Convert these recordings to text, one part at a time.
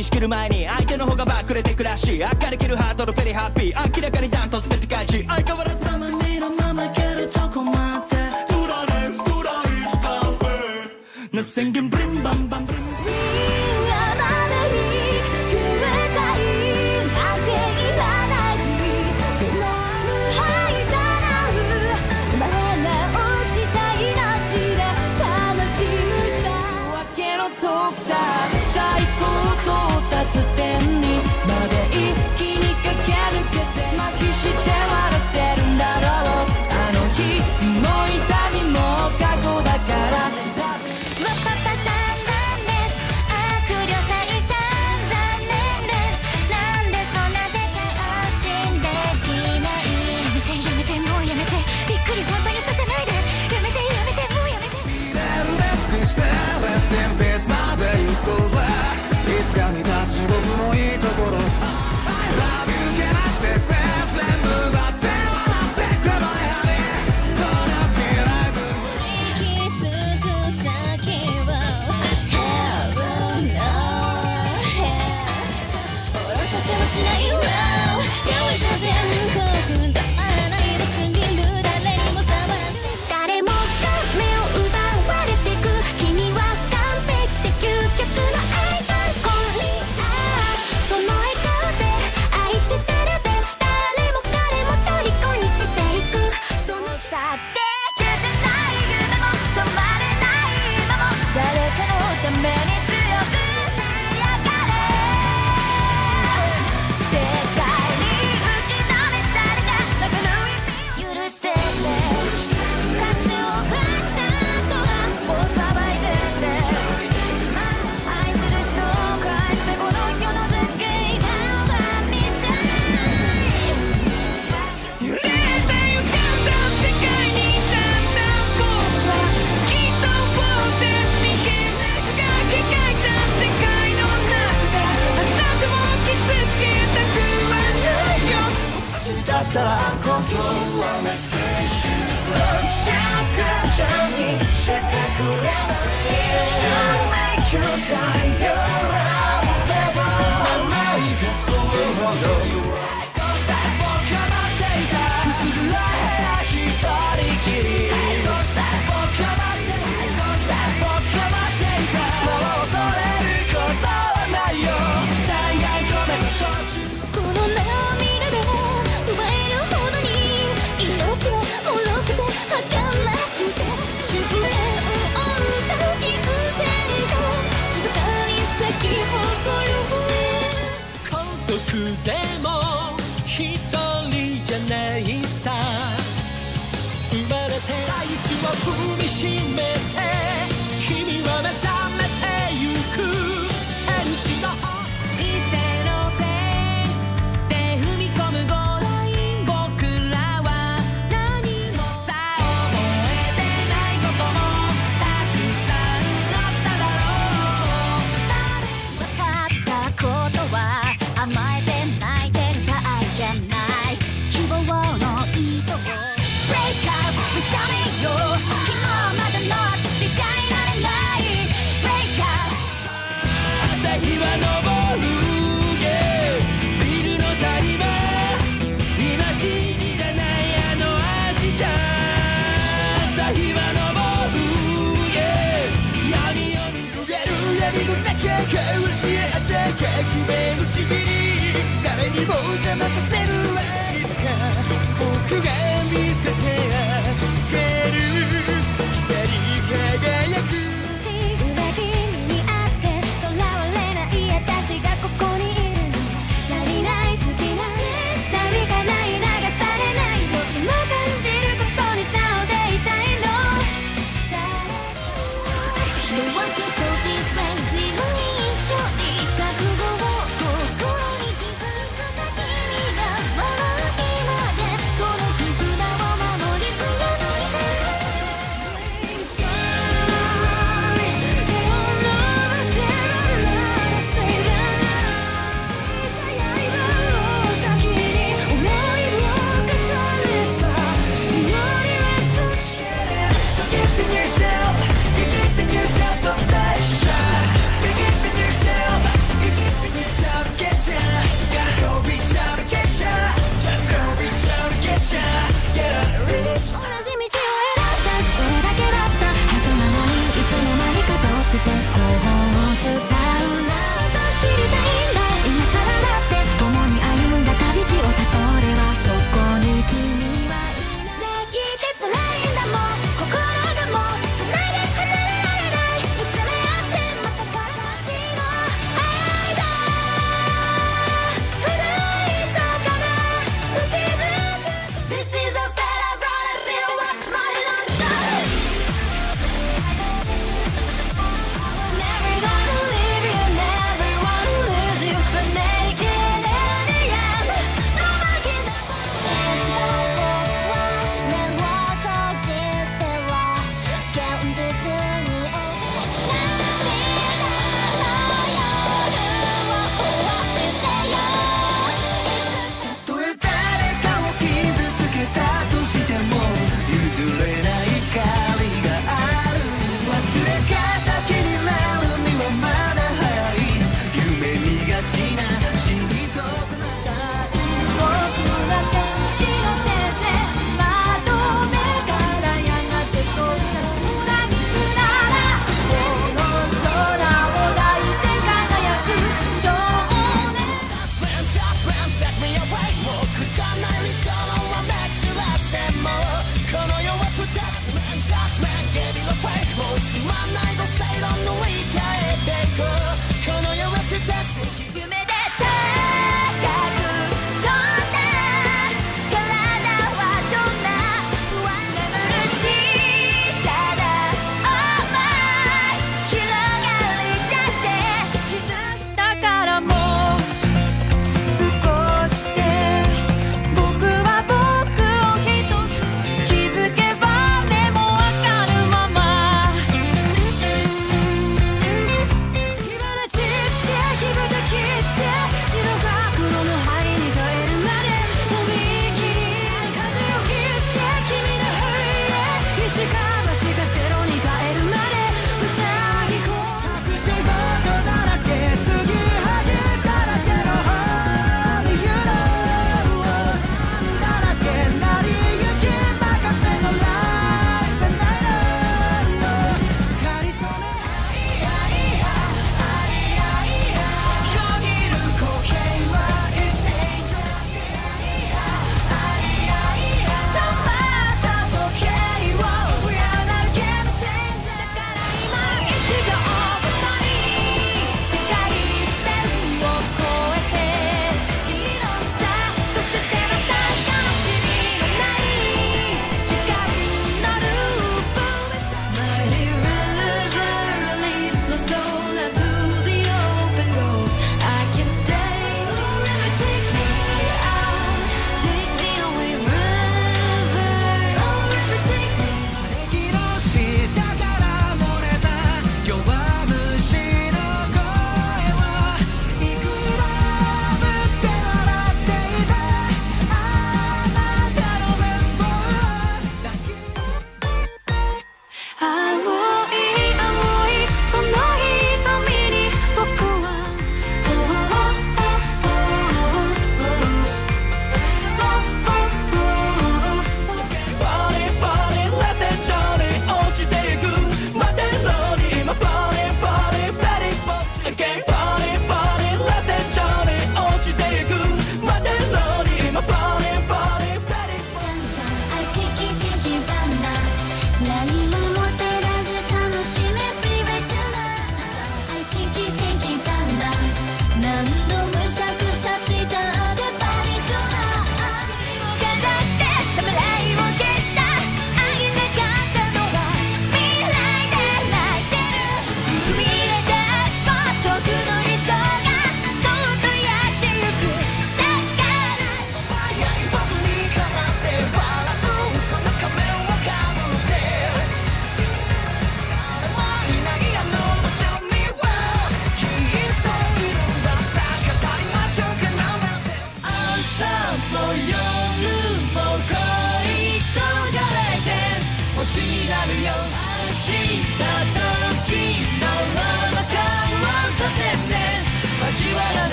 きしきる前に相手の方がバックれてくらし、あっかりきるハートのペリハッピー、明らかにダントツでピカイチ、相変わらずたまにのままいけるとこまでドラレンスドライチタンペな宣言ブリンバンバンブリン「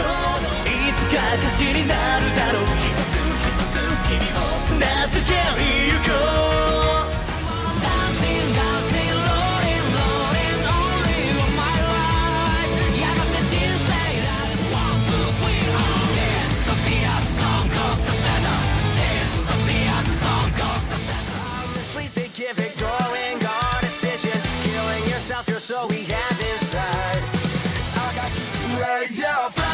ょう、いつか証になるだろう。一つ君を名付けに行こう。Specific going on decisions, killing yourself, you're so we have inside. I got you raise your flag.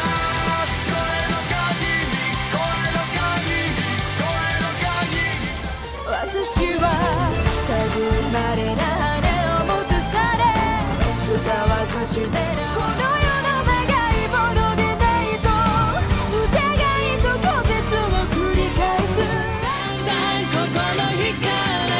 声の鍵に声の鍵に声の鍵に私は類まれな羽を持たされ使わずしてるこの世の長いものでないと疑いと孤絶を繰り返す。だんだん心惹かれ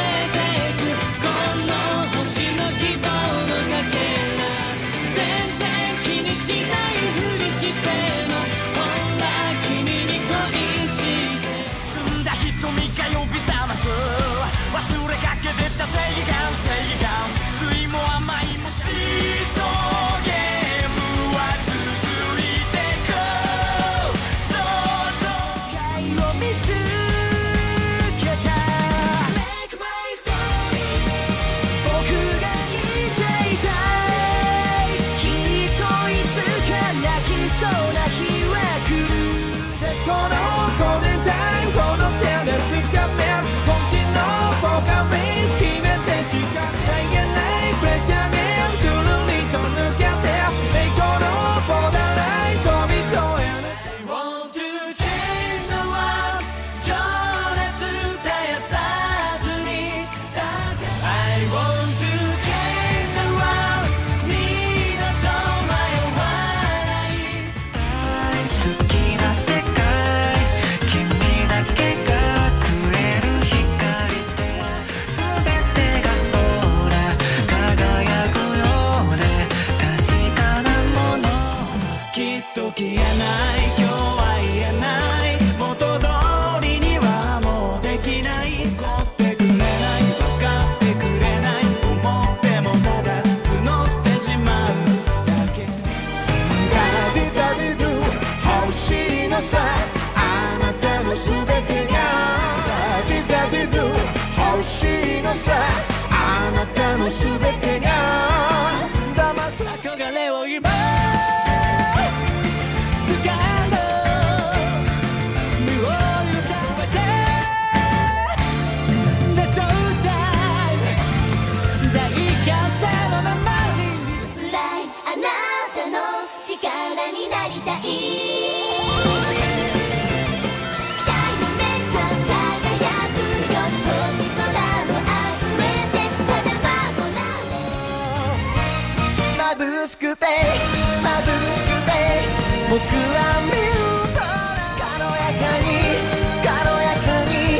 僕は見る空軽やかに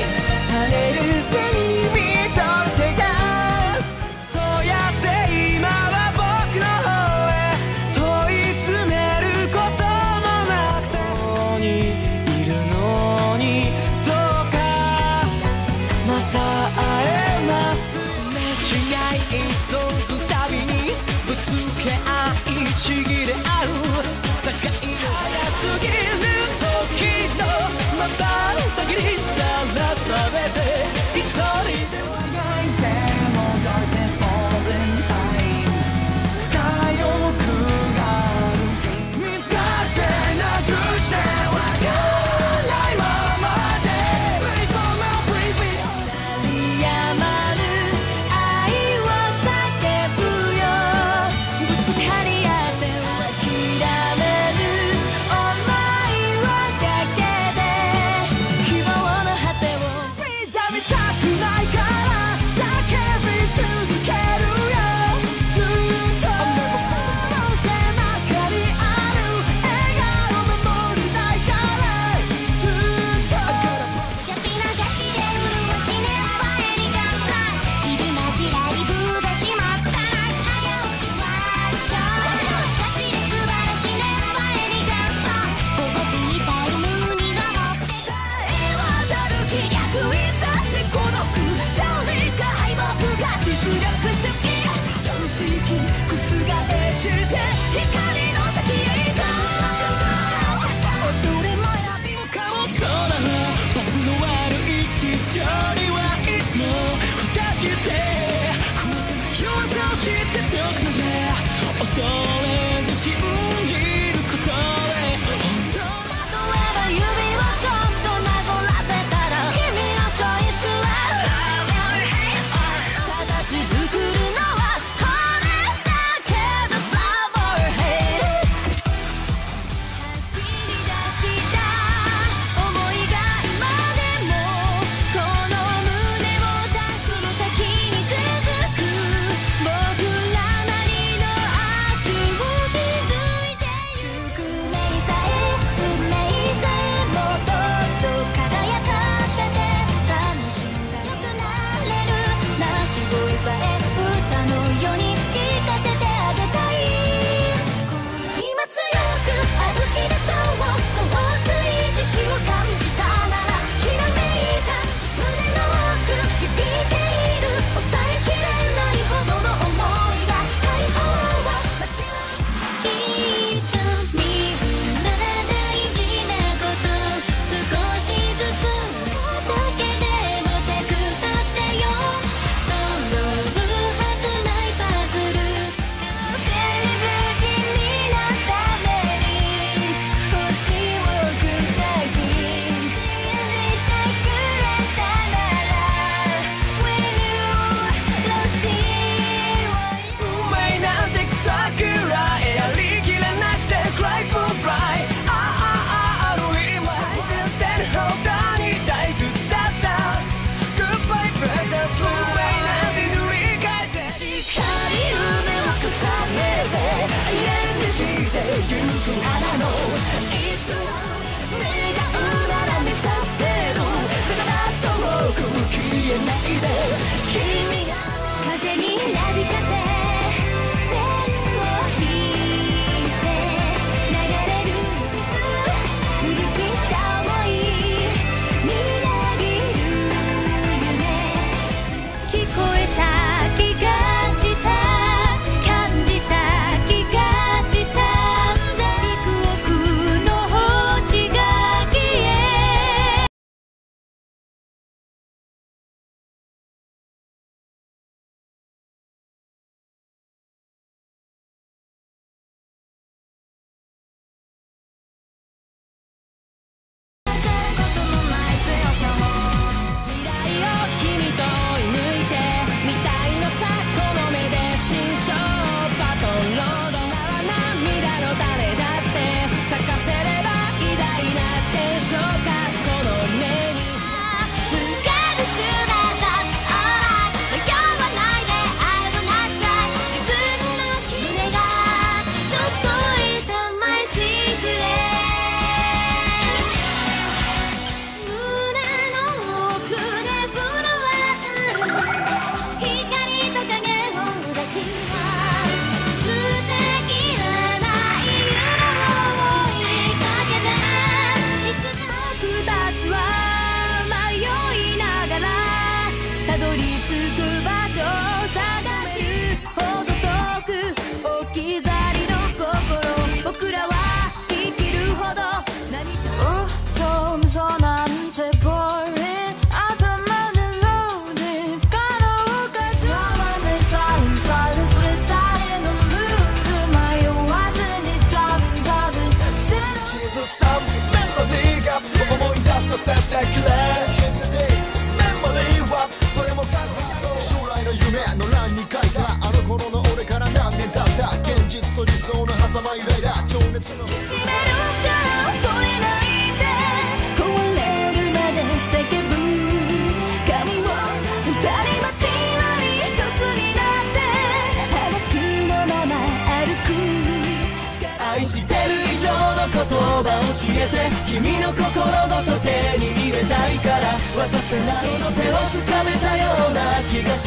跳ねる蝉みと手がそうやって今は僕の方へ問い詰めることもなくてここにいるのにどうかまた会えます。すれ違い急ぐたびにぶつけ合いちぎれ合う。Again.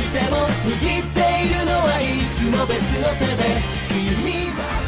握っているのはいつも別の手で君は